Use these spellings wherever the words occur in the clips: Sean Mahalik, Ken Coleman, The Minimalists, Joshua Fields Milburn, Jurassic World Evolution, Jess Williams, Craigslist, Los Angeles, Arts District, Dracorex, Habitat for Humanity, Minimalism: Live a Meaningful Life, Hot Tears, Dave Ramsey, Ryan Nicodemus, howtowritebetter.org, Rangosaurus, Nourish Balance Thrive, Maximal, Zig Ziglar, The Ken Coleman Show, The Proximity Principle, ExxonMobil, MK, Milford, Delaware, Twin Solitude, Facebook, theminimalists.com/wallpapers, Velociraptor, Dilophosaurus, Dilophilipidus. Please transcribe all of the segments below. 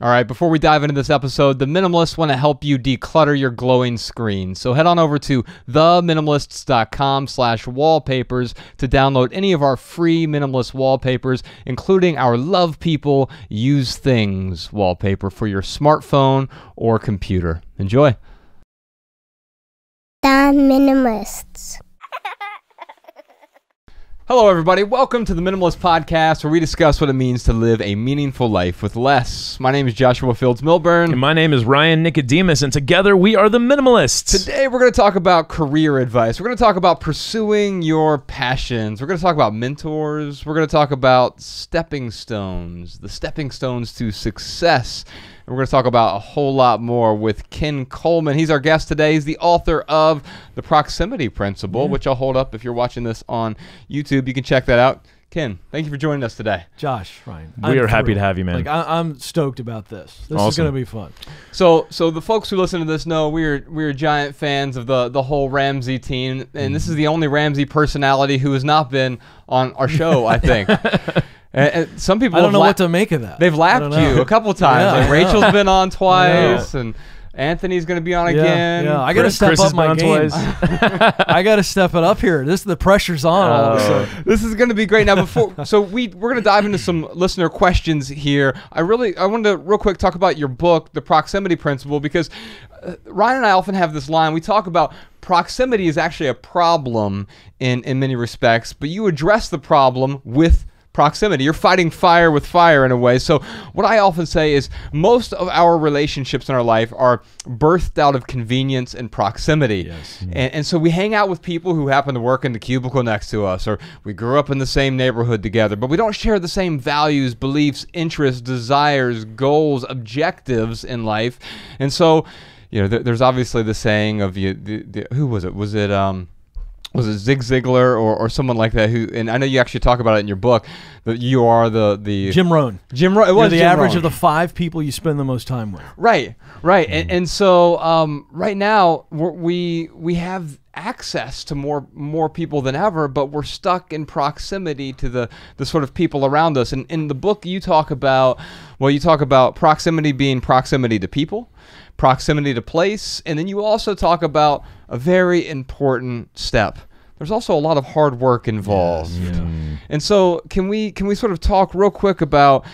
All right, before we dive into this episode, the Minimalists want to help you declutter your glowing screen. So head on over to theminimalists.com/wallpapers to download any of our free Minimalist wallpapers, including our Love People, Use Things wallpaper for your smartphone or computer. Enjoy. The Minimalists. Hello, everybody. Welcome to The Minimalist Podcast, where we discuss what it means to live a meaningful life with less. My name is Joshua Fields Milburn. And my name is Ryan Nicodemus, and together we are The Minimalists. Today, we're going to talk about career advice. We're going to talk about pursuing your passions. We're going to talk about mentors. We're going to talk about stepping stones, the stepping stones to success. We're going to talk about a whole lot more with Ken Coleman. He's our guest today. He's the author of The Proximity Principle, which I'll hold up if you're watching this on YouTube. You can check that out. Ken, thank you for joining us today. Josh, Ryan. We are happy to have you, man. Like, I'm stoked about this. This awesome. Is going to be fun. So the folks who listen to this know we're giant fans of the whole Ramsey team, and this is the only Ramsey personality who has not been on our show, I think. And some people, I don't know what to make of that. They've lapped you a couple times. Yeah, like Rachel's been on twice, and Anthony's going to be on again. Yeah, I got to step up my game. I got to step it up here. The pressure's on. This is going to be great. Now, we're going to dive into some listener questions here. I wanted to real quick talk about your book, The Proximity Principle, because Ryan and I often have this line. We talk about proximity is actually a problem in many respects, but you address the problem with proximity. You're fighting fire with fire in a way. So what I often say is most of our relationships in our life are birthed out of convenience and proximity. Yes. And so we hang out with people who happen to work in the cubicle next to us, or we grew up in the same neighborhood together, but we don't share the same values, beliefs, interests, desires, goals, objectives in life. And so, you know, there's obviously the saying of who was it? Was it Zig Ziglar or someone like that? Who, and I know you actually talk about it in your book, that you are the Jim Rohn. Jim Rohn. It was the average of the 5 people you spend the most time with. Right, right. And so right now we have access to more people than ever, but we're stuck in proximity to the sort of people around us. And in the book, you talk about proximity being proximity to people, proximity to place, and then you also talk about a very important step. There's also a lot of hard work involved. Yes, yeah. And so can we sort of talk real quick about,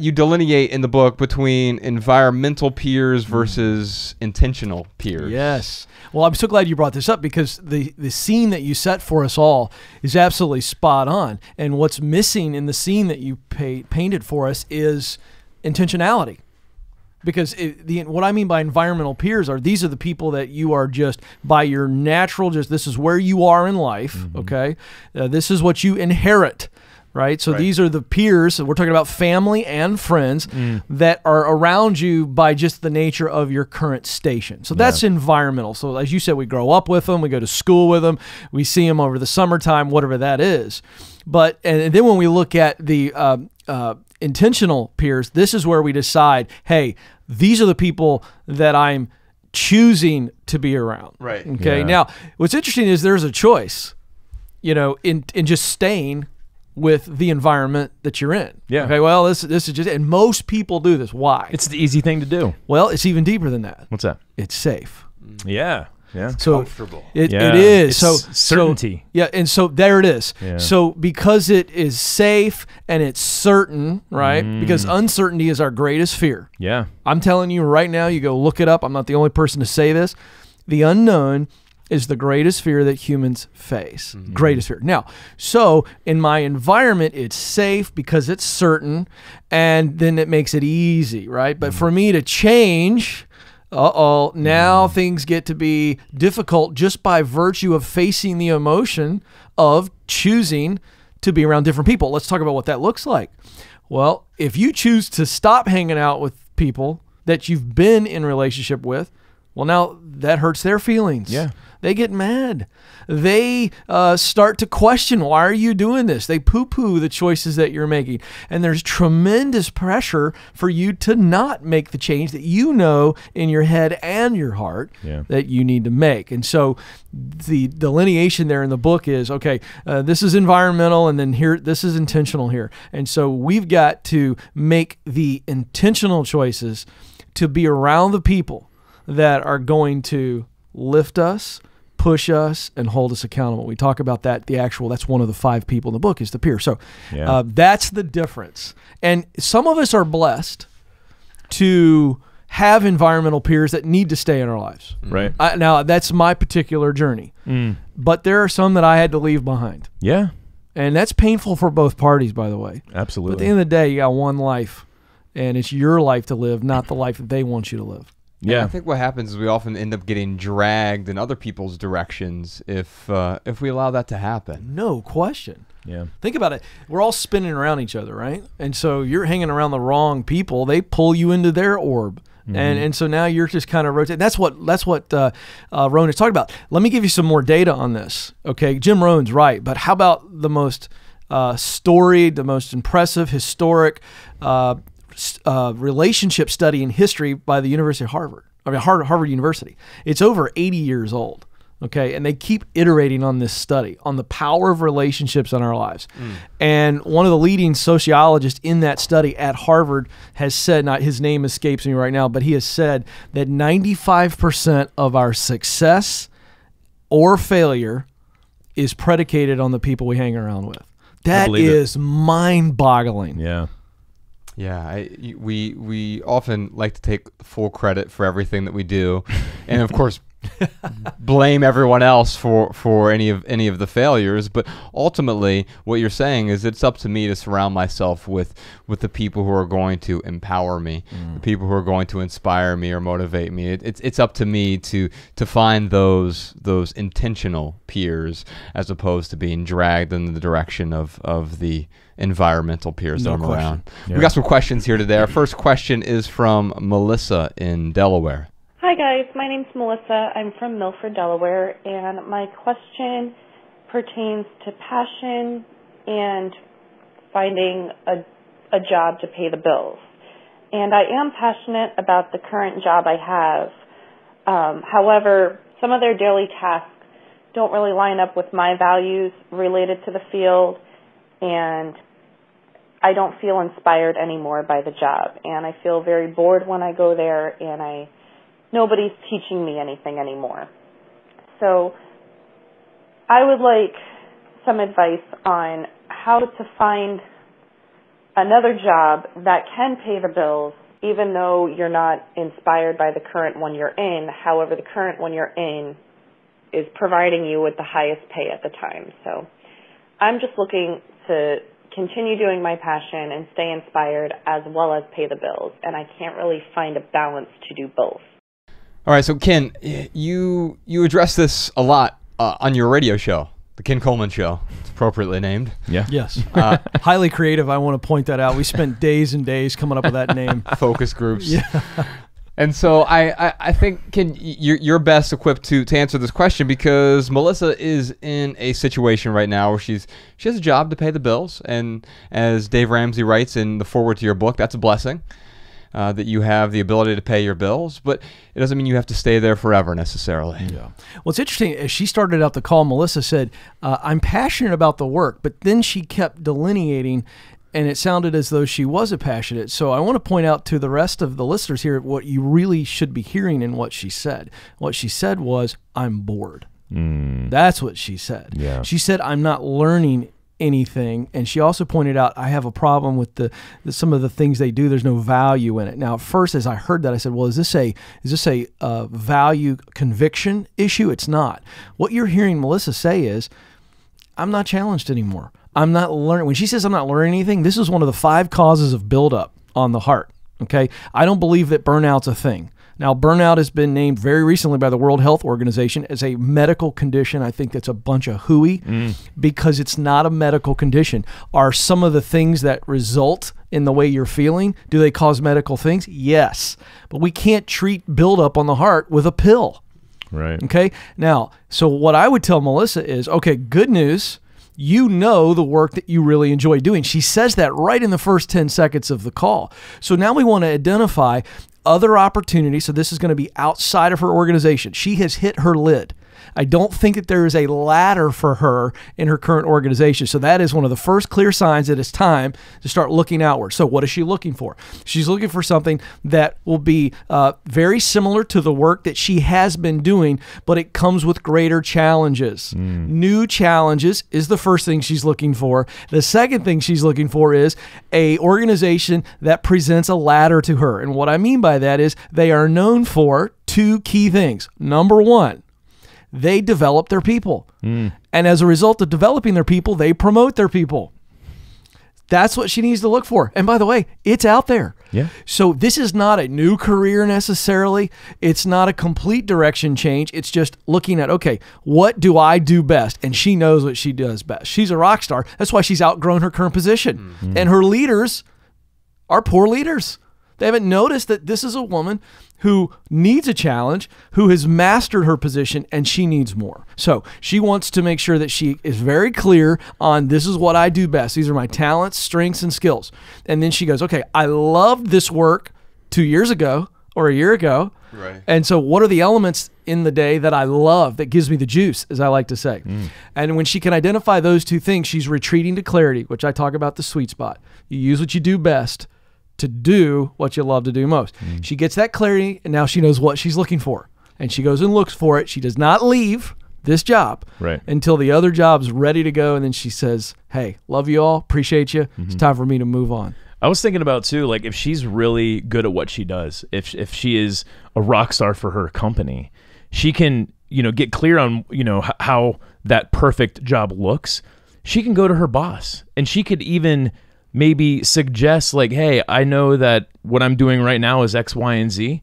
you delineate in the book between environmental peers versus intentional peers. Yes. Well, I'm so glad you brought this up, because the scene that you set for us all is absolutely spot on. And what's missing in the scene that you painted for us is intentionality. Because what I mean by environmental peers are, these are the people that you are just by your natural, this is where you are in life, okay? This is what you inherit, right? So these are the peers, so we're talking about family and friends that are around you by just the nature of your current station. So that's environmental. So as you said, we grow up with them, we go to school with them, we see them over the summertime, whatever that is. But, and then when we look at the intentional peers, this is where we decide, hey, these are the people that I'm choosing to be around. Right. Okay. Yeah. Now, what's interesting is there's a choice, you know, in just staying with the environment that you're in. Yeah. Okay, well, this is just, and most people do this. Why? It's the easy thing to do. Well, it's even deeper than that. What's that? It's safe. Yeah. Yeah. It's comfortable. It is. It's so certainty. So, yeah, and so there it is. Yeah. So because it is safe and it's certain, right? Because uncertainty is our greatest fear. Yeah. I'm telling you right now, you go look it up. I'm not the only person to say this. The unknown is the greatest fear that humans face. Greatest fear. Now, so in my environment, it's safe because it's certain, and then it makes it easy, right? But for me to change, now things get to be difficult just by virtue of facing the emotion of choosing to be around different people. Let's talk about what that looks like. Well, if you choose to stop hanging out with people that you've been in relationship with, Well, now that hurts their feelings. Yeah. They get mad. They start to question, why are you doing this? They poo-poo the choices that you're making. And there's tremendous pressure for you to not make the change that you know in your head and your heart that you need to make. And so the delineation there in the book is, okay, this is environmental, and then here, this is intentional here. And so we've got to make the intentional choices to be around the people that are going to lift us, push us, and hold us accountable. We talk about that, the actual, that's one of the 5 people in the book is the peer. So that's the difference. And some of us are blessed to have environmental peers that need to stay in our lives. Right. Now, that's my particular journey. Mm. But there are some that I had to leave behind. Yeah. And that's painful for both parties, by the way. Absolutely. But at the end of the day, you got one life, and it's your life to live, not the life that they want you to live. Yeah, and I think what happens is we often end up getting dragged in other people's directions if we allow that to happen. No question. Yeah. Think about it. We're all spinning around each other, right? And so you're hanging around the wrong people. They pull you into their orb, and so now you're just kind of rotating. That's what Rohn is talking about. Let me give you some more data on this. Okay, Jim Rohn's right, but how about the most storied, the most impressive, historic relationship study in history by the University of Harvard. I mean, Harvard University. It's over 80 years old. Okay, and they keep iterating on this study, on the power of relationships in our lives. Mm. And one of the leading sociologists in that study at Harvard has said, not his name escapes me right now, but he has said that 95% of our success or failure is predicated on the people we hang around with. That is mind-boggling. Yeah. Yeah, we often like to take full credit for everything that we do, and of course, blame everyone else for any of the failures. But ultimately, what you're saying is it's up to me to surround myself with the people who are going to empower me, the people who are going to inspire me or motivate me. It's up to me to find those intentional peers as opposed to being dragged in the direction of the environmental peers that I'm around. Yeah. We got some questions here today. Our first question is from Melissa in Delaware. Hi guys, my name's Melissa. I'm from Milford, Delaware, and my question pertains to passion and finding a job to pay the bills. And I am passionate about the current job I have. However, some of their daily tasks don't really line up with my values related to the field, and I don't feel inspired anymore by the job, and I feel very bored when I go there, and nobody's teaching me anything anymore. So I would like some advice on how to find another job that can pay the bills, even though you're not inspired by the current one you're in. However, the current one you're in is providing you with the highest pay at the time. So I'm just looking to continue doing my passion and stay inspired as well as pay the bills, and I can't really find a balance to do both. All right, so Ken, you address this a lot on your radio show, The Ken Coleman Show. It's appropriately named. Yeah. Yes. Highly creative, I want to point that out. We spent days and days coming up with that name. Focus groups. Yeah. And so I think, Ken, you're best equipped to answer this question because Melissa is in a situation right now where she has a job to pay the bills. And as Dave Ramsey writes in the foreword to your book, that's a blessing that you have the ability to pay your bills. But it doesn't mean you have to stay there forever necessarily. Yeah. Well, it's interesting. As she started out the call, Melissa said, I'm passionate about the work. But then she kept delineating, and it sounded as though she was passionate. So I want to point out to the rest of the listeners here what you really should be hearing in what she said. What she said was, I'm bored. Mm. That's what she said. Yeah. She said, I'm not learning anything. And she also pointed out, I have a problem with some of the things they do. There's no value in it. Now, at first, as I heard that, I said, well, is this a value conviction issue? It's not. What you're hearing Melissa say is, I'm not challenged anymore. I'm not learning. When she says I'm not learning anything, this is one of the 5 causes of buildup on the heart. Okay, I don't believe that burnout's a thing. Now, burnout has been named very recently by the World Health Organization as a medical condition. I think that's a bunch of hooey because it's not a medical condition. Are some of the things that result in the way you're feeling, do they cause medical things? Yes. But we can't treat buildup on the heart with a pill. Right. Okay? Now, so what I would tell Melissa is, okay, good news. You know the work that you really enjoy doing. She says that right in the first 10 seconds of the call. So now we want to identify other opportunities. So this is going to be outside of her organization. She has hit her lid. I don't think that there is a ladder for her in her current organization. So that is one of the first clear signs that it's time to start looking outward. So what is she looking for? She's looking for something that will be very similar to the work that she has been doing, but it comes with greater challenges. New challenges is the first thing she's looking for. The second thing she's looking for is an organization that presents a ladder to her. And what I mean by that is they are known for two key things. Number one, they develop their people. And as a result of developing their people, they promote their people. That's what she needs to look for. And by the way, it's out there. Yeah. So this is not a new career necessarily. It's not a complete direction change. It's just looking at, okay, what do I do best? And she knows what she does best. She's a rock star. That's why she's outgrown her current position. And her leaders are poor leaders. They haven't noticed that this is a woman who needs a challenge, who has mastered her position, and she needs more. So she wants to make sure that she is very clear on this is what I do best. These are my talents, strengths, and skills. And then she goes, okay, I loved this work 2 years ago or a year ago. Right. And so what are the elements in the day that I love that gives me the juice, as I like to say? And when she can identify those two things, she's retreating to clarity, which I talk about the sweet spot. You use what you do best to do what you love to do most. She gets that clarity, and now she knows what she's looking for. And she goes and looks for it. She does not leave this job until the other job's ready to go, and then she says, hey, love you all, appreciate you, it's time for me to move on. I was thinking about, too, like if she's really good at what she does, if she is a rock star for her company, she can, you know, get clear on, you know, how that perfect job looks. She can go to her boss, and she could even maybe suggest, like, hey, I know that what I'm doing right now is X, Y, and Z.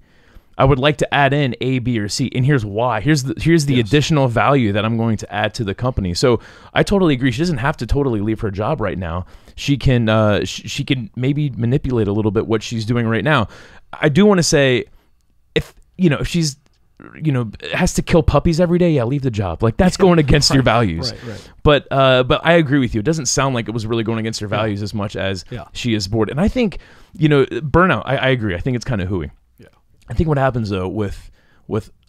I would like to add in A, B, or C, and here's why. Here's the additional value that I'm going to add to the company. So I totally agree. She doesn't have to totally leave her job right now. She can she can maybe manipulate a little bit what she's doing right now. I do want to say, if you know, if she's, you know, has to kill puppies every day, yeah, leave the job. Like, that's going against your values. Right. But I agree with you. It doesn't sound like it was really going against her values as much as she is bored. And I think, you know, burnout, I agree. I think it's kind of hooey. Yeah. I think what happens, though, with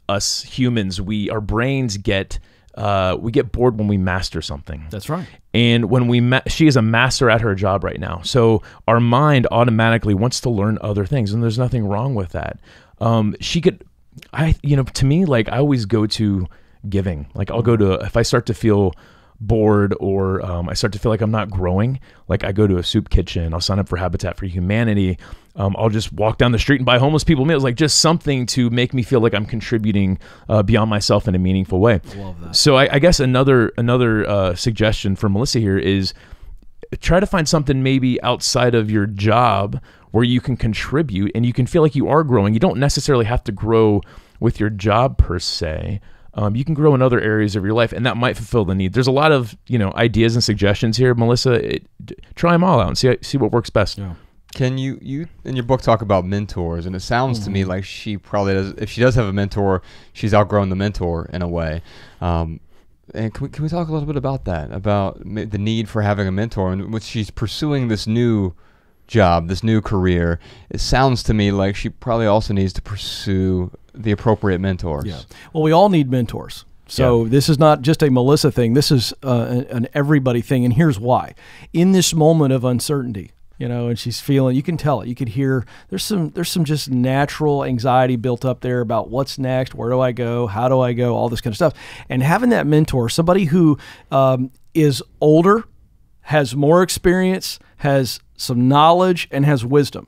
us humans, our brains get, we get bored when we master something. That's right. And when she is a master at her job right now. So our mind automatically wants to learn other things, and there's nothing wrong with that. She could, you know, to me, like, I always go to giving. Like, I'll go to, if I start to feel bored or I start to feel like I'm not growing, like, I go to a soup kitchen, I'll sign up for Habitat for Humanity, I'll just walk down the street and buy homeless people meals, like, just something to make me feel like I'm contributing beyond myself in a meaningful way. Love that. So I guess another suggestion for Melissa here is try to find something maybe outside of your job where you can contribute and you can feel like you are growing. You don't necessarily have to grow with your job per se. You can grow in other areas of your life, and that might fulfill the need. There's a lot of, you know, ideas and suggestions here, Melissa. Try them all out and see what works best. Yeah. Can you in your book talk about mentors, and it sounds to me like she probably does. If she does have a mentor, she's outgrown the mentor in a way. And can we talk a little bit about that, about the need for having a mentor, and what she's pursuing this new job, this new career? It sounds to me like she probably also needs to pursue the appropriate mentors. Yeah. Well, we all need mentors. So this is not just a Melissa thing. This is an everybody thing, and here's why. In this moment of uncertainty, you know, and she's feeling, you can tell it, you could hear, there's some just natural anxiety built up there about what's next, where do I go, how do I go, all this kind of stuff. And having that mentor, somebody who is older, has more experience, has some knowledge, and has wisdom.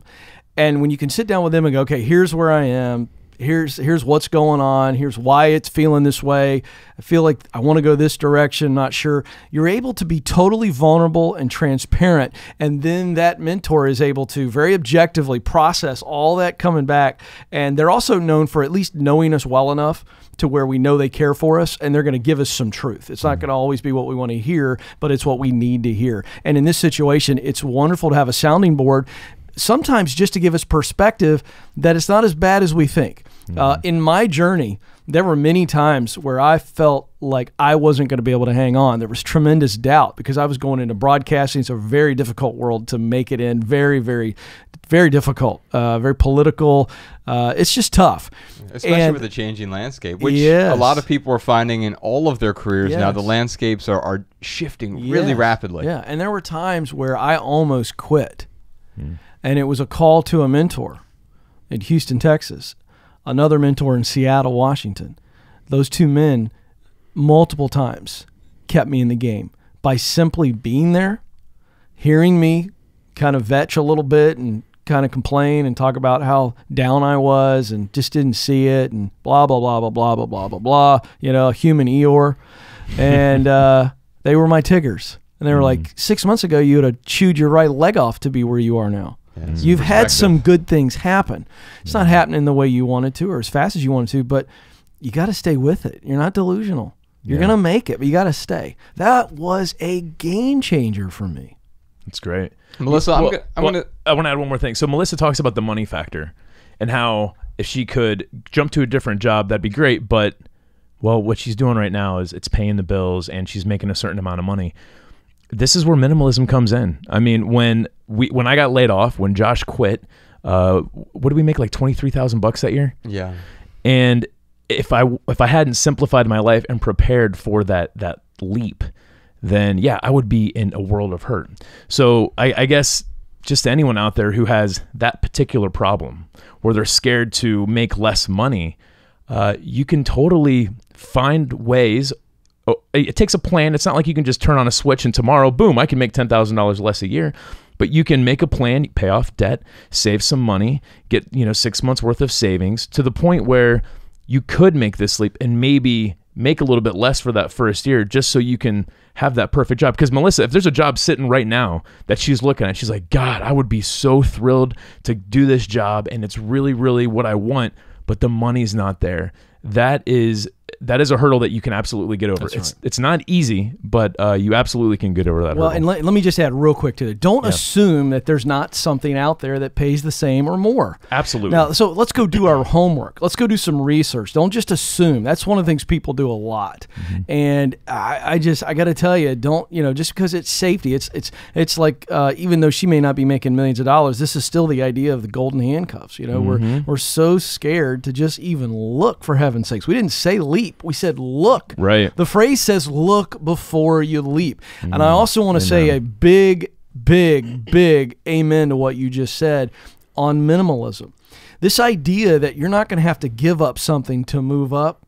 And when you can sit down with them and go, okay, here's where I am, here's what's going on, here's why it's feeling this way, I feel like I want to go this direction, not sure. You're able to be totally vulnerable and transparent, and then that mentor is able to very objectively process all that coming back. And they're also known for at least knowing us well enough to where we know they care for us, and they're going to give us some truth. It's not going to always be what we want to hear, but it's what we need to hear. And in this situation, it's wonderful to have a sounding board, sometimes just to give us perspective that it's not as bad as we think. In my journey, there were many times where I felt like I wasn't going to be able to hang on. There was tremendous doubt because I was going into broadcasting. It's a very difficult world to make it in. Very, very, very difficult. Very political. It's just tough. Especially with the changing landscape, which a lot of people are finding in all of their careers now. The landscapes are shifting really rapidly. Yeah, and there were times where I almost quit. And it was a call to a mentor in Houston, Texas, another mentor in Seattle, Washington. Those two men multiple times kept me in the game by simply being there, hearing me kind of vetch a little bit and kind of complain and talk about how down I was and just didn't see it and blah, blah, blah, blah, blah, blah, blah, blah, blah, you know, human Eeyore. And they were my Tiggers. And they were like, 6 months ago, you would have chewed your right leg off to be where you are now. You've had some good things happen. It's not happening the way you wanted to or as fast as you wanted to, but you got to stay with it. You're not delusional. You're going to make it, but you got to stay. That was a game changer for me. That's great. Melissa, I want to add one more thing. So Melissa talks about the money factor and how if she could jump to a different job, that'd be great. But, well, what she's doing right now is it's paying the bills and she's making a certain amount of money. This is where minimalism comes in. I mean, when I got laid off, when Josh quit, what did we make, like $23,000 that year? Yeah. And if I hadn't simplified my life and prepared for that leap, then yeah, I would be in a world of hurt. So I guess just to anyone out there who has that particular problem where they're scared to make less money, you can totally find ways. Oh, it takes a plan. It's not like you can just turn on a switch and tomorrow, boom, I can make $10,000 less a year. But you can make a plan, pay off debt, save some money, get 6 months worth of savings to the point where you could make this leap and maybe make a little bit less for that first year just so you can have that perfect job. Because Melissa, if there's a job sitting right now that she's looking at, she's like, God, I would be so thrilled to do this job and it's really, really what I want, but the money's not there. That is a hurdle that you can absolutely get over. That's right. It's not easy, but you absolutely can get over that hurdle. And let me just add real quick to it. Don't assume that there's not something out there that pays the same or more. Absolutely. Now, so let's go do our homework. Let's go do some research. Don't just assume. That's one of the things people do a lot. And I got to tell you, don't, just because it's safety, it's like, even though she may not be making millions of dollars, this is still the idea of the golden handcuffs. We're so scared to just even look, for heaven's sakes. We didn't say leave. We said, look. Right. The phrase says, look before you leap. And I also want to say a big, big, big amen to what you just said on minimalism. This idea that you're not going to have to give up something to move up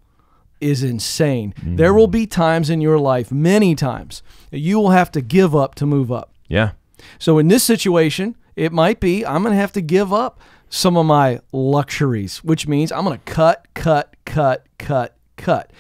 is insane. There will be times in your life, many times, that you will have to give up to move up. Yeah. So in this situation, it might be, I'm going to have to give up some of my luxuries, which means I'm going to cut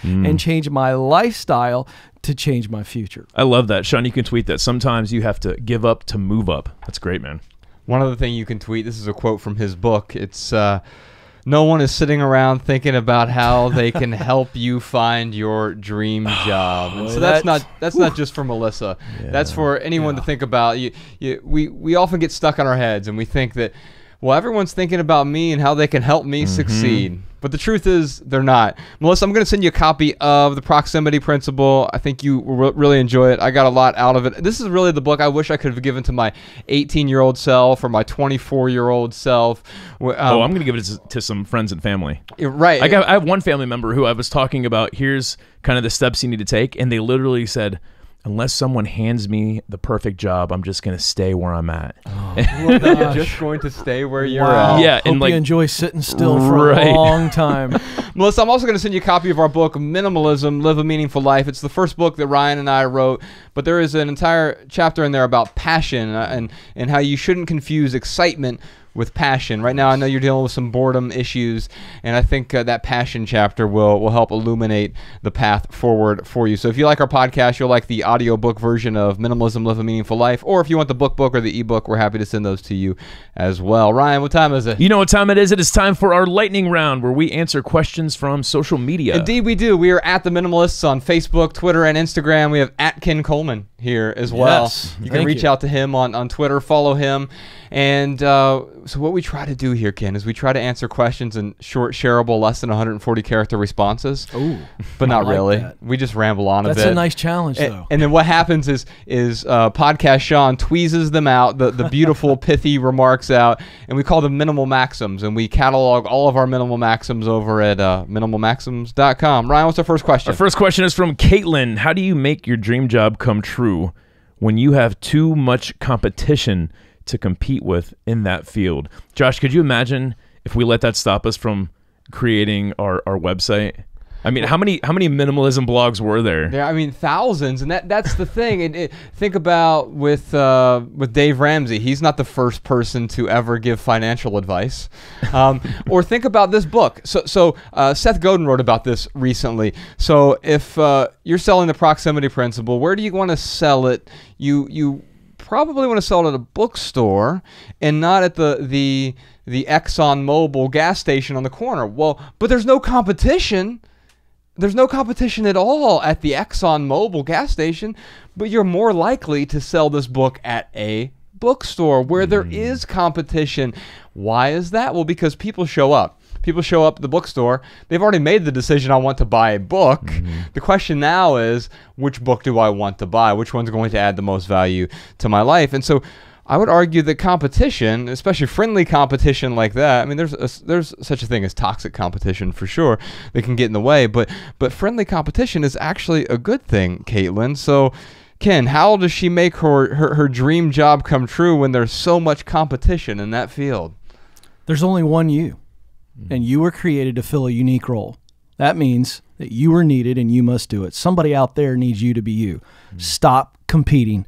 and change my lifestyle to change my future. I love that. Sean, you can tweet that. Sometimes you have to give up to move up. That's great, man. One other thing you can tweet, this is a quote from his book. It's, no one is sitting around thinking about how they can help you find your dream job. And so that's not just for Melissa. Yeah. That's for anyone to think about. We often get stuck on our heads and we think that, well, everyone's thinking about me and how they can help me succeed. But the truth is, they're not. Melissa, I'm going to send you a copy of The Proximity Principle. I think you will really enjoy it. I got a lot out of it. This is really the book I wish I could have given to my 18-year-old self or my 24-year-old self. I'm going to give it to some friends and family. Right. I have one family member who I was talking about, here's kind of the steps you need to take, and they literally said, unless someone hands me the perfect job, I'm just going to stay where I'm at. Oh, well, no, you're just going to stay where you're at. Yeah, hope and you enjoy sitting still for a long time. Melissa, I'm also going to send you a copy of our book, Minimalism: Live a Meaningful Life. It's the first book that Ryan and I wrote, but there is an entire chapter in there about passion and how you shouldn't confuse excitement with passion. Right now, I know you're dealing with some boredom issues, and I think that passion chapter will help illuminate the path forward for you. So if you like our podcast, you'll like the audiobook version of Minimalism: Live a Meaningful Life, or if you want the book or the ebook, we're happy to send those to you as well. Ryan, what time is it? You know what time it is. It is time for our lightning round, where we answer questions from social media. Indeed we do. We are at The Minimalists on Facebook, Twitter, and Instagram. We have at Ken Coleman here as well. Yes, you can reach out to him on Twitter, follow him. And so what we try to do here, Ken, is we try to answer questions in short, shareable, less than 140-character responses. Ooh, but not like really. That. We just ramble on a bit. That's a nice challenge, though. And then what happens is Podcast Sean tweezes them out, the beautiful, pithy remarks out, and we call them minimal maxims, and we catalog all of our minimal maxims over at MinimalMaxims.com. Ryan, what's our first question? Our first question is from Caitlin. How do you make your dream job come true when you have too much competition to compete with in that field? Josh, could you imagine if we let that stop us from creating our website? I mean, how many minimalism blogs were there? Yeah, I mean, thousands, and that's the thing. Think about with Dave Ramsey. He's not the first person to ever give financial advice. Or think about this book. So Seth Godin wrote about this recently. So if you're selling The Proximity Principle, where do you want to sell it? You probably want to sell it at a bookstore and not at the ExxonMobil gas station on the corner. Well, but there's no competition. There's no competition at all at the ExxonMobil gas station, but you're more likely to sell this book at a bookstore where there is competition. Why is that? Well, because people show up. People show up at the bookstore. They've already made the decision, I want to buy a book. The question now is, which book do I want to buy? Which one's going to add the most value to my life? And so I would argue that competition, especially friendly competition like that, I mean, there's such a thing as toxic competition for sure that can get in the way, but friendly competition is actually a good thing, Caitlin. So Ken, how does she make her dream job come true when there's so much competition in that field? There's only one you. And you were created to fill a unique role. That means that you were needed and you must do it. Somebody out there needs you to be you. Stop competing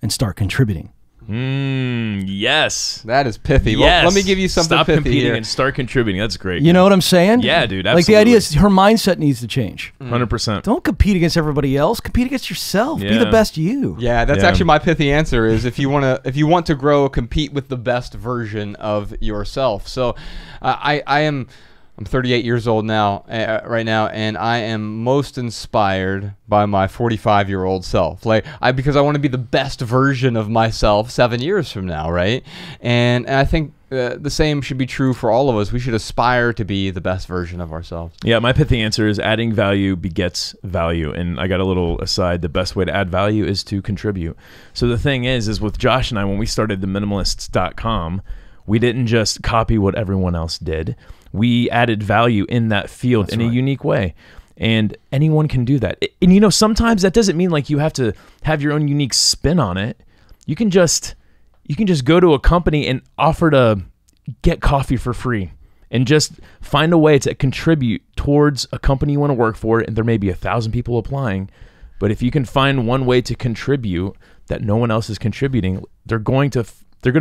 and start contributing. Yes. That is pithy. Yes. Well, let me give you something pithy. Stop competing here and start contributing. That's great. You know what I'm saying? Yeah, dude, absolutely. Like, the idea is her mindset needs to change. 100%. Don't compete against everybody else. Compete against yourself. Yeah. Be the best you. Yeah, that's actually my pithy answer is if you want to grow, compete with the best version of yourself. So I'm 38 years old now, right now, and I am most inspired by my 45-year-old self, because I want to be the best version of myself 7 years from now, right? And I think the same should be true for all of us. We should aspire to be the best version of ourselves. Yeah, my pithy answer is adding value begets value. And I got a little aside, the best way to add value is to contribute. So the thing is with Josh and I, when we started TheMinimalists.com, we didn't just copy what everyone else did. We added value in that field in a unique way. And anyone can do that. And you know, sometimes that doesn't mean like you have to have your own unique spin on it. You can just go to a company and offer to get coffee for free and just find a way to contribute towards a company you want to work for. And there may be 1,000 people applying, but if you can find one way to contribute that no one else is contributing, they're going to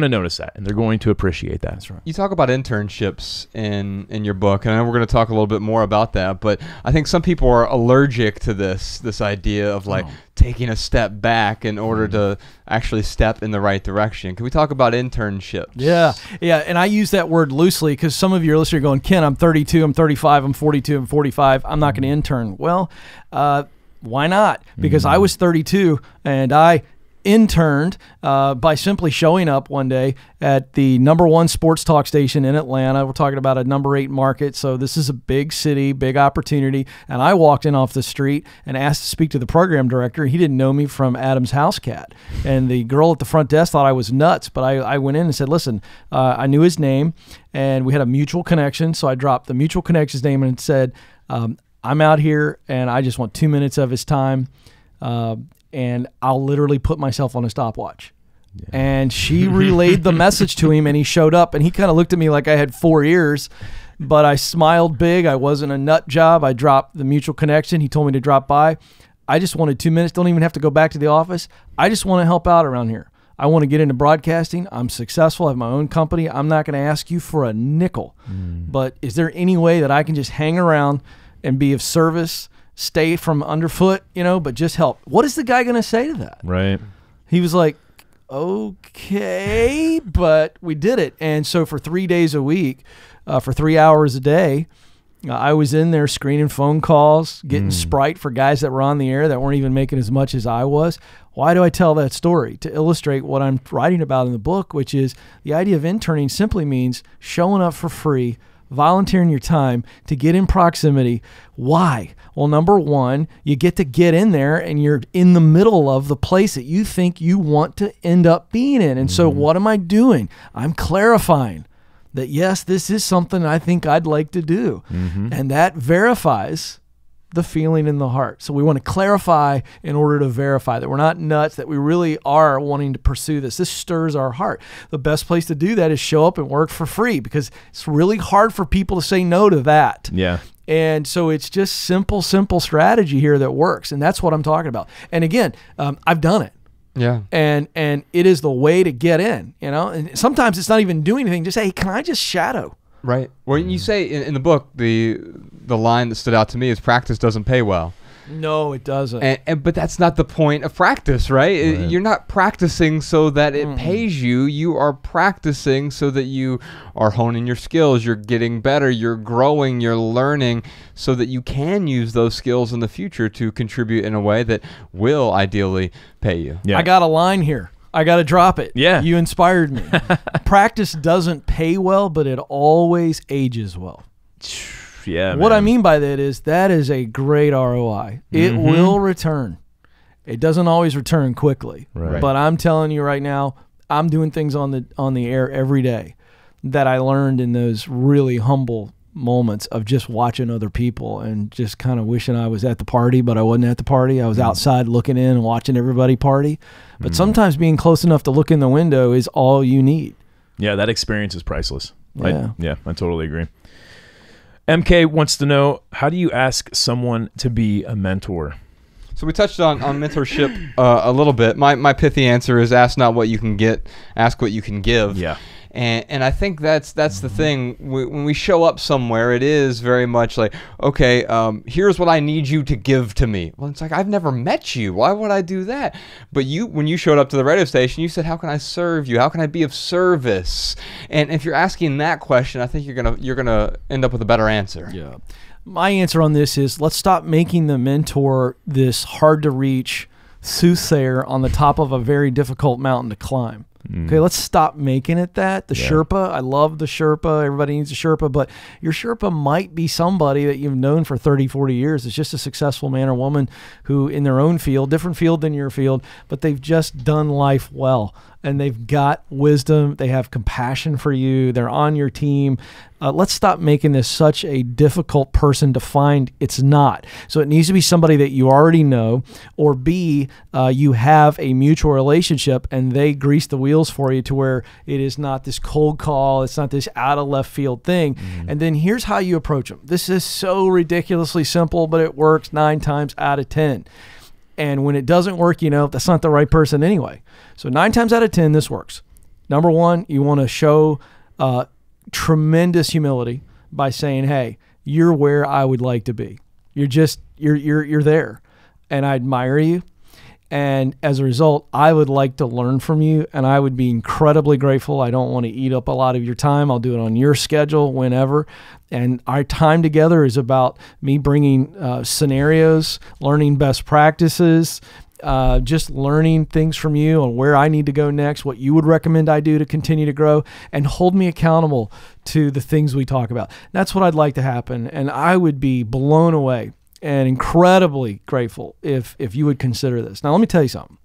notice that, and they're going to appreciate that. That's right. You talk about internships in your book, and I know we're going to talk a little bit more about that, but I think some people are allergic to this idea of taking a step back in order to actually step in the right direction. Can we talk about internships? Yeah, and I use that word loosely because some of your listeners are going, Ken, I'm 32, I'm 35, I'm 42, I'm 45, I'm not going to intern. Well, why not? Because I was 32, and I interned by simply showing up one day at the #1 sports talk station in Atlanta. We're talking about a #8 market, so this is a big city, big opportunity. And I walked in off the street and asked to speak to the program director. He didn't know me from Adam's house cat. And the girl at the front desk thought I was nuts, but I went in and said, listen, I knew his name, and we had a mutual connection, so I dropped the mutual connection's name and said, I'm out here, and I just want 2 minutes of his time. And I'll literally put myself on a stopwatch. Yeah. And she relayed the message to him, and he showed up, and he kind of looked at me like I had 4 ears, but I smiled big. I wasn't a nut job. I dropped the mutual connection. He told me to drop by. I just wanted 2 minutes. Don't even have to go back to the office. I just want to help out around here. I want to get into broadcasting. I'm successful. I have my own company. I'm not going to ask you for a nickel. Mm. But is there any way that I can just hang around and be of service, stay from underfoot, you know, but just help? What is the guy going to say to that? Right. He was like, okay, but we did it. And so for 3 days a week, for 3 hours a day, I was in there screening phone calls, getting Sprite for guys that were on the air that weren't even making as much as I was. Why do I tell that story? To illustrate what I'm writing about in the book, which is the idea of interning simply means showing up for free, volunteering your time to get in proximity. Why? Well, number one, you get to get in there and you're in the middle of the place that you think you want to end up being in. And so what am I doing? I'm clarifying that, yes, this is something I think I'd like to do. And that verifies the feeling in the heart. So we want to clarify in order to verify that we're not nuts, that we really are wanting to pursue this. This stirs our heart. The best place to do that is show up and work for free, because it's really hard for people to say no to that. Yeah. And so it's just simple, simple strategy here that works. And that's what I'm talking about. And again, I've done it. Yeah. And it is the way to get in, you know, and sometimes it's not even doing anything. Just say, hey, can I just shadow? Right. Well, you say in the book, the line that stood out to me is practice doesn't pay well. No, it doesn't. But that's not the point of practice, right? You're not practicing so that it pays you. You are practicing so that you are honing your skills. You're getting better. You're growing. You're learning so that you can use those skills in the future to contribute in a way that will ideally pay you. Yeah. I got a line here. I got to drop it. Yeah. You inspired me. Practice doesn't pay well, but it always ages well. Yeah, what I mean by that is a great ROI. It will return. It doesn't always return quickly. Right. But I'm telling you right now, I'm doing things on the air every day that I learned in those really humble moments of just watching other people and just kind of wishing I was at the party, but I wasn't at the party. I was outside looking in and watching everybody party. But sometimes being close enough to look in the window is all you need. Yeah, that experience is priceless. Yeah, I totally agree. MK wants to know, how do you ask someone to be a mentor? So we touched on mentorship a little bit. My pithy answer is ask not what you can get, ask what you can give. Yeah. And I think that's the thing. When we show up somewhere, it is very much like, okay, here's what I need you to give to me. Well, it's like, I've never met you. Why would I do that? But you, when you showed up to the radio station, you said, how can I serve you? How can I be of service? And if you're asking that question, I think you're gonna end up with a better answer. Yeah. My answer on this is, let's stop making the mentor this hard-to-reach soothsayer on the top of a very difficult mountain to climb. Okay, let's stop making it that. The Sherpa, I love the Sherpa. Everybody needs a Sherpa, but your Sherpa might be somebody that you've known for 30, 40 years. It's just a successful man or woman who in their own field, different field than your field, but they've just done life well. And they've got wisdom. They have compassion for you. They're on your team. Let's stop making this such a difficult person to find. It's not. So it needs to be somebody that you already know, or B, you have a mutual relationship and they grease the wheels for you to where it is not this cold call. It's not this out of left field thing. And then here's how you approach them. This is so ridiculously simple, but it works 9 times out of 10. And when it doesn't work, you know, that's not the right person anyway. So 9 times out of 10, this works. Number one, you want to show tremendous humility by saying, hey, you're where I would like to be. You're just, you're there. And I admire you. And as a result, I would like to learn from you, and I would be incredibly grateful. I don't want to eat up a lot of your time. I'll do it on your schedule whenever. And our time together is about me bringing scenarios, learning best practices, just learning things from you on where I need to go next, what you would recommend I do to continue to grow, and hold me accountable to the things we talk about. That's what I'd like to happen, and I would be blown away and incredibly grateful if you would consider this. Now, let me tell you something.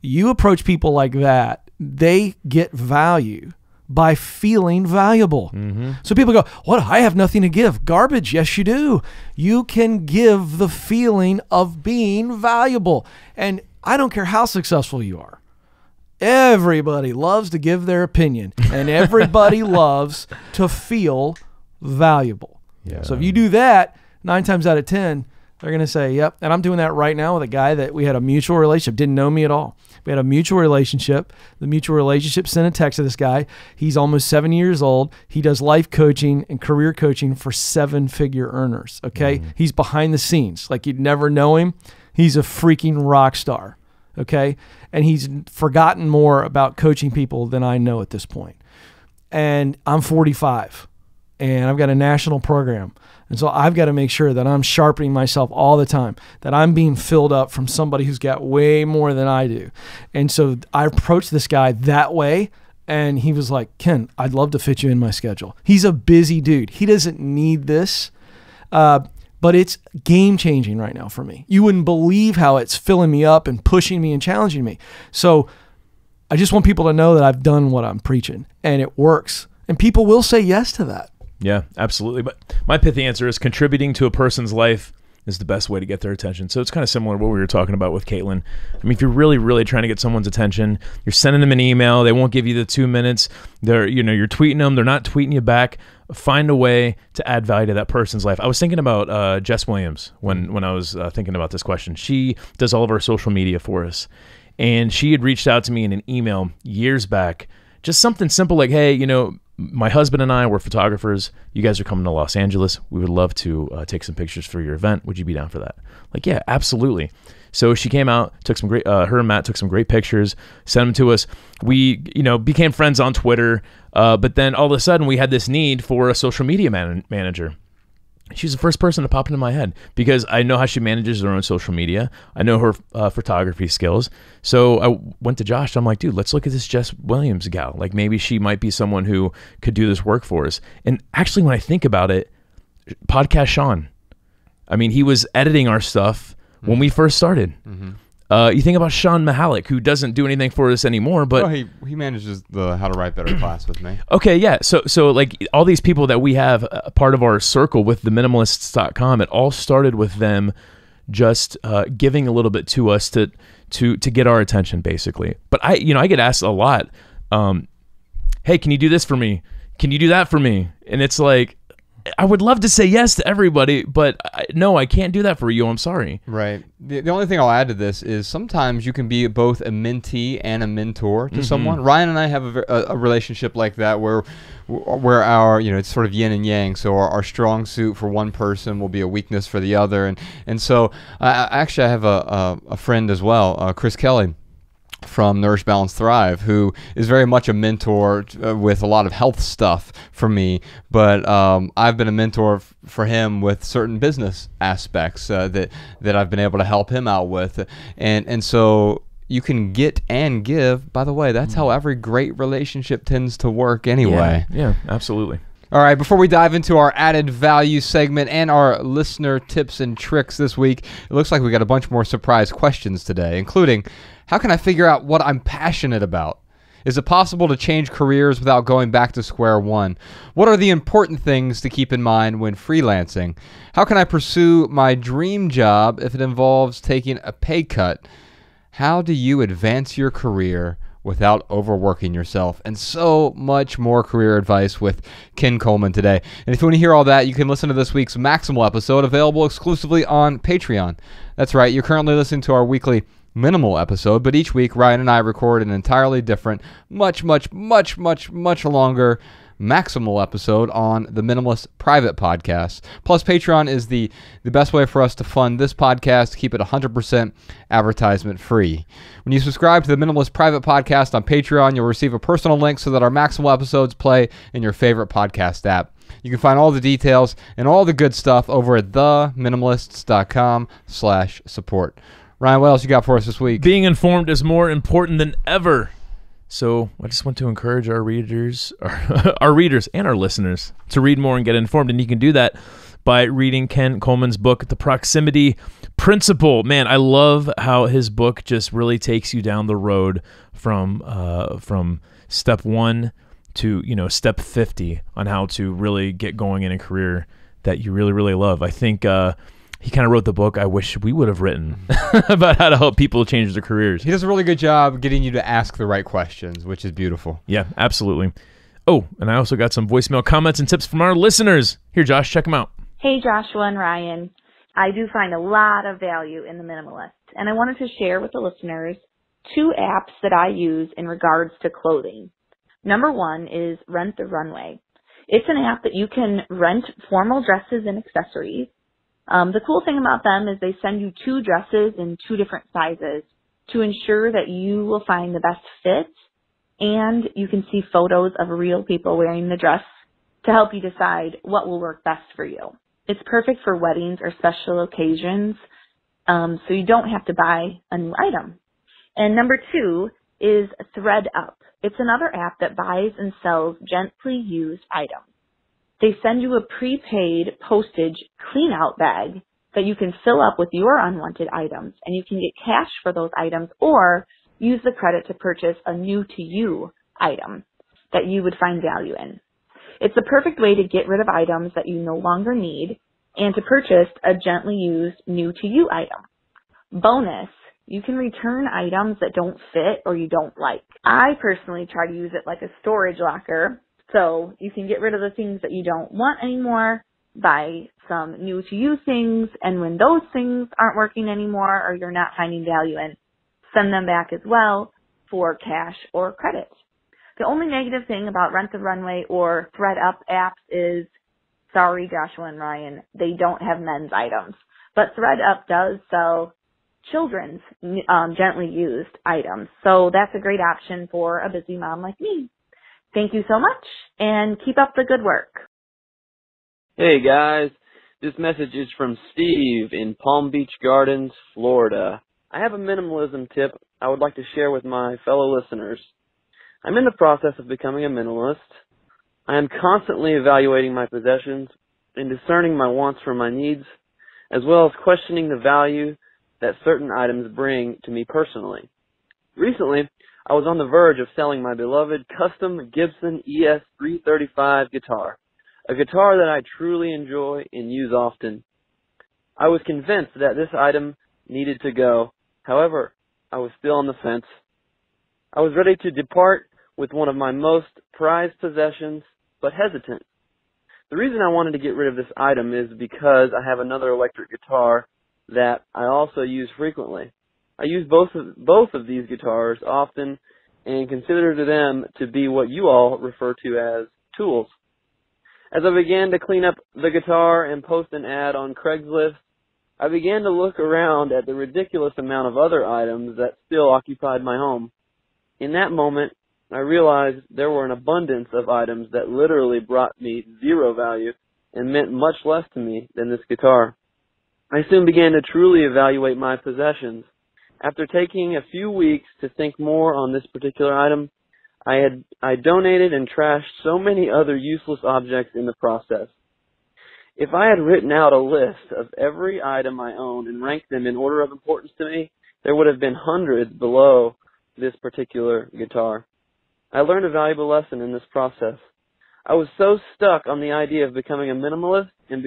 You approach people like that, they get value by feeling valuable. So people go, what? I have nothing to give. Garbage. Yes, you do. You can give the feeling of being valuable. And I don't care how successful you are. Everybody loves to give their opinion, and everybody loves to feel valuable. Yeah. So if you do that, 9 times out of 10, They're going to say, yep. And I'm doing that right now with a guy that we had a mutual relationship, didn't know me at all. We had a mutual relationship. The mutual relationship sent a text to this guy. He's almost 7 years old. He does life coaching and career coaching for seven-figure earners, okay? Mm-hmm. He's behind the scenes. Like, you'd never know him. He's a freaking rock star, okay? And he's forgotten more about coaching people than I know at this point. And I'm 45, and I've got a national program. And so I've got to make sure that I'm sharpening myself all the time, that I'm being filled up from somebody who's got way more than I do. And so I approached this guy that way, and he was like, Ken, I'd love to fit you in my schedule. He's a busy dude. He doesn't need this, but it's game-changing right now for me. You wouldn't believe how it's filling me up and pushing me and challenging me. So I just want people to know that I've done what I'm preaching, and it works. And people will say yes to that. Yeah, absolutely. But my pithy answer is contributing to a person's life is the best way to get their attention. So it's kind of similar to what we were talking about with Caitlin. I mean, if you're really, really trying to get someone's attention, you're sending them an email. They won't give you the 2 minutes. They're, you know, you're tweeting them. They're not tweeting you back. Find a way to add value to that person's life. I was thinking about Jess Williams when I was thinking about this question. She does all of our social media for us. And she had reached out to me in an email years back, just something simple like, hey, you know, my husband and I were photographers. You guys are coming to Los Angeles. We would love to take some pictures for your event. Would you be down for that? Like, yeah, absolutely. So she came out, took some great, her and Matt took some great pictures, sent them to us. We, you know, became friends on Twitter. But then all of a sudden we had this need for a social media manager. She's the first person to pop into my head because I know how she manages her own social media. I know her photography skills. So I went to Josh. I'm like, dude, let's look at this Jess Williams gal. Like, maybe she might be someone who could do this work for us. And actually, when I think about it, Podcast Sean, I mean, he was editing our stuff when we first started. Mm-hmm. You think about Sean Mahalik, who doesn't do anything for us anymore, but he manages the How to Write Better class with me. Okay, yeah. So like all these people that we have a part of our circle with TheMinimalists.com, it all started with them just giving a little bit to us to get our attention, basically. But I get asked a lot, hey, can you do this for me? Can you do that for me? And it's like, I would love to say yes to everybody, but no, I can't do that for you. I'm sorry. Right. The only thing I'll add to this is sometimes you can be both a mentee and a mentor to someone. Ryan and I have a relationship like that where our, you know, it's sort of yin and yang. So our strong suit for one person will be a weakness for the other. And so actually I have a friend as well, Chris Kelly, from Nourish Balance Thrive, who is very much a mentor with a lot of health stuff for me, but I've been a mentor for him with certain business aspects that I've been able to help him out with, and so you can get and give. By the way, that's how every great relationship tends to work anyway. Yeah, absolutely. All right, before we dive into our added value segment and our listener tips and tricks this week, it looks like we got a bunch more surprise questions today, including, how can I figure out what I'm passionate about? Is it possible to change careers without going back to square one? What are the important things to keep in mind when freelancing? How can I pursue my dream job if it involves taking a pay cut? How do you advance your career without overworking yourself? And so much more career advice with Ken Coleman today. And if you want to hear all that, you can listen to this week's Maximal episode, available exclusively on Patreon. That's right, you're currently listening to our weekly Minimal episode, but each week Ryan and I record an entirely different, much longer Maximal episode on the Minimalist private podcast. Plus, Patreon is the best way for us to fund this podcast, to keep it 100% advertisement free. When you subscribe to the Minimalist private podcast on Patreon, you'll receive a personal link so that our Maximal episodes play in your favorite podcast app. You can find all the details and all the good stuff over at theminimalists.com/support. Ryan, what else you got for us this week? Being informed is more important than ever. So I just want to encourage our readers, our readers and our listeners to read more and get informed. And you can do that by reading Ken Coleman's book, The Proximity Principle. Man, I love how his book just really takes you down the road from step one to, you know, step 50 on how to really get going in a career that you really, really love. I think he kind of wrote the book I wish we would have written about how to help people change their careers. He does a really good job getting you to ask the right questions, which is beautiful. Yeah, absolutely. Oh, and I also got some voicemail comments and tips from our listeners. Here, Josh, check them out. Hey, Joshua and Ryan. I do find a lot of value in The Minimalist, and I wanted to share with the listeners two apps that I use in regards to clothing. Number one is Rent the Runway. It's an app that you can rent formal dresses and accessories. The cool thing about them is they send you two dresses in two different sizes to ensure that you will find the best fit, and you can see photos of real people wearing the dress to help you decide what will work best for you. It's perfect for weddings or special occasions, so you don't have to buy a new item. And number two is ThreadUp. It's another app that buys and sells gently used items. They send you a prepaid postage clean-out bag that you can fill up with your unwanted items, and you can get cash for those items or use the credit to purchase a new-to-you item that you would find value in. It's the perfect way to get rid of items that you no longer need and to purchase a gently used new-to-you item. Bonus, you can return items that don't fit or you don't like. I personally try to use it like a storage locker, so you can get rid of the things that you don't want anymore, buy some new-to-you things, and when those things aren't working anymore or you're not finding value in, send them back as well for cash or credit. The only negative thing about Rent the Runway or ThreadUp apps is, sorry, Joshua and Ryan, they don't have men's items. But ThreadUp does sell children's gently used items. So that's a great option for a busy mom like me. Thank you so much, and keep up the good work. Hey, guys. This message is from Steve in Palm Beach Gardens, Florida. I have a minimalism tip I would like to share with my fellow listeners. I'm in the process of becoming a minimalist. I am constantly evaluating my possessions and discerning my wants from my needs, as well as questioning the value that certain items bring to me personally. Recently, I was on the verge of selling my beloved custom Gibson ES335 guitar, a guitar that I truly enjoy and use often. I was convinced that this item needed to go. However, I was still on the fence. I was ready to depart with one of my most prized possessions, but hesitant. The reason I wanted to get rid of this item is because I have another electric guitar that I also use frequently. I use both of these guitars often and consider them to be what you all refer to as tools. As I began to clean up the guitar and post an ad on Craigslist, I began to look around at the ridiculous amount of other items that still occupied my home. In that moment, I realized there were an abundance of items that literally brought me zero value and meant much less to me than this guitar. I soon began to truly evaluate my possessions. After taking a few weeks to think more on this particular item, I donated and trashed so many other useless objects in the process. If I had written out a list of every item I own and ranked them in order of importance to me, there would have been hundreds below this particular guitar. I learned a valuable lesson in this process. I was so stuck on the idea of becoming a minimalist and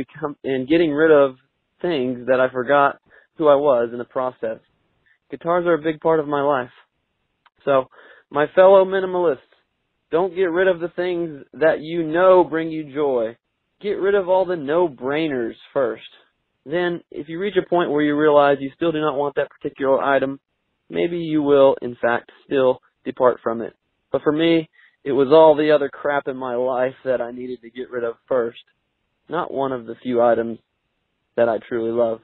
getting rid of things that I forgot who I was in the process. Guitars are a big part of my life. So, my fellow minimalists, don't get rid of the things that you know bring you joy. Get rid of all the no-brainers first. Then, if you reach a point where you realize you still do not want that particular item, maybe you will, in fact, still depart from it. But for me, it was all the other crap in my life that I needed to get rid of first, not one of the few items that I truly love.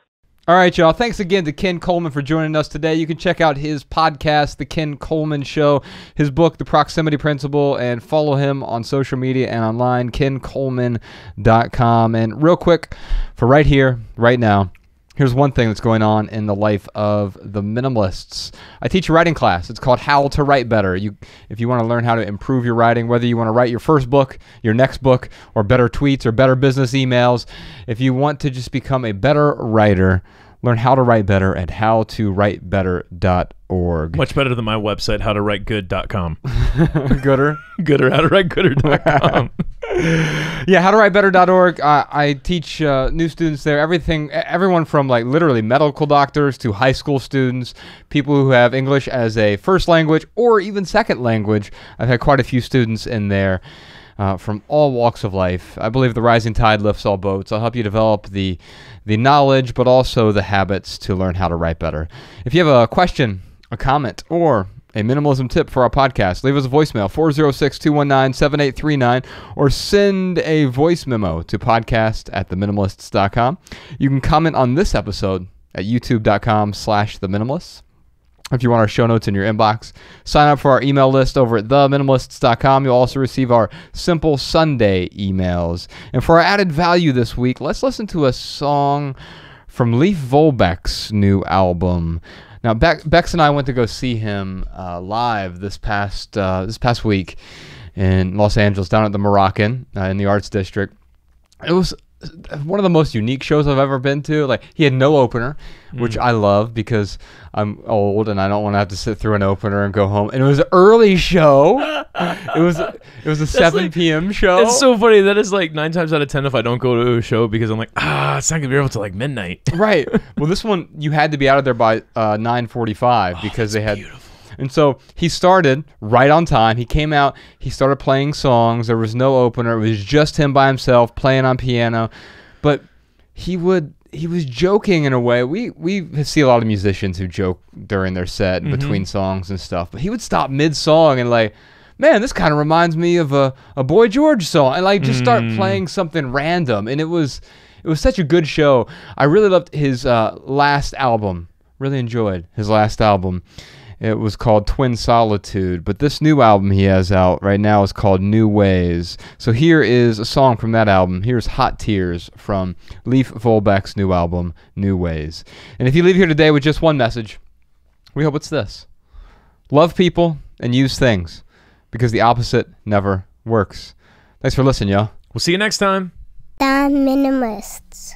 All right, y'all. Thanks again to Ken Coleman for joining us today. You can check out his podcast, The Ken Coleman Show, his book, The Proximity Principle, and follow him on social media and online, KenColeman.com. And real quick, for right here, right now, here's one thing that's going on in the life of the minimalists. I teach a writing class. It's called How to Write Better. If you want to learn how to improve your writing, whether you want to write your first book, your next book, or better tweets or better business emails, if you want to just become a better writer, learn how to write better at howtowritebetter.org. Much better than my website, howtowritegood.com. Gooder? Gooder, howtowriteGooder.com. Yeah, howtowritebetter.org. I teach new students there. Everyone from like literally medical doctors to high school students, people who have English as a first language or even second language. I've had quite a few students in there. from all walks of life. I believe the rising tide lifts all boats. I'll help you develop the knowledge, but also the habits to learn how to write better. If you have a question, a comment, or a minimalism tip for our podcast, leave us a voicemail, 406-219-7839, or send a voice memo to podcast@theminimalists.com. You can comment on this episode at youtube.com/theminimalists. If you want our show notes in your inbox, sign up for our email list over at theminimalists.com. You'll also receive our Simple Sunday emails. And for our added value this week, let's listen to a song from Leif Volbeck's new album. Now, Bex and I went to go see him live this past week in Los Angeles, down at the Moroccan in the Arts District. It was one of the most unique shows I've ever been to. Like, he had no opener, which I love because I'm old and I don't want to have to sit through an opener and go home. And it was an early show. It was a 7 like, p.m. show. It's so funny. That is like 9 times out of 10 if I don't go to a show because I'm like, it's not gonna be over till like midnight. Right. Well, this one you had to be out of there by 9:45 because they had. Beautiful. And so he started right on time. He came out. He started playing songs. There was no opener. It was just him by himself playing on piano. But he was joking in a way. We see a lot of musicians who joke during their set and between songs and stuff. But he would stop mid-song and like, man, this kind of reminds me of a Boy George song. And like just start playing something random. And it was such a good show. I really loved his last album. Really enjoyed his last album. It was called Twin Solitude, but this new album he has out right now is called New Ways. So here is a song from that album. Here's Hot Tears from Leif Volbeck's new album, New Ways. And if you leave here today with just one message, we hope it's this. Love people and use things, because the opposite never works. Thanks for listening, y'all. We'll see you next time. The Minimalists.